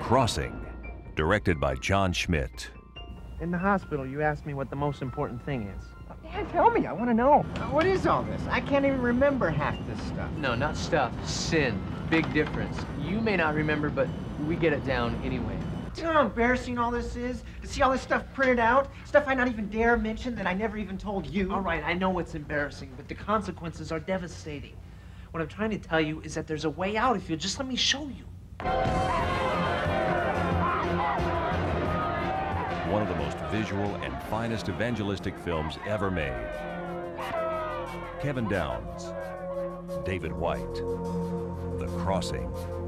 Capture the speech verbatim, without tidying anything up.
Crossing, directed by John Schmidt. In the hospital, you asked me what the most important thing is. Yeah, tell me. I want to know. What is all this? I can't even remember half this stuff. No, not stuff. Sin. Big difference. You may not remember, but we get it down anyway. Do you know how embarrassing all this is? To see all this stuff printed out? Stuff I not even dare mention that I never even told you. All right, I know it's embarrassing, but the consequences are devastating. What I'm trying to tell you is that there's a way out if you'll just let me show you. One of the most visual and finest evangelistic films ever made. Kevin Downes, David White, The Crossing.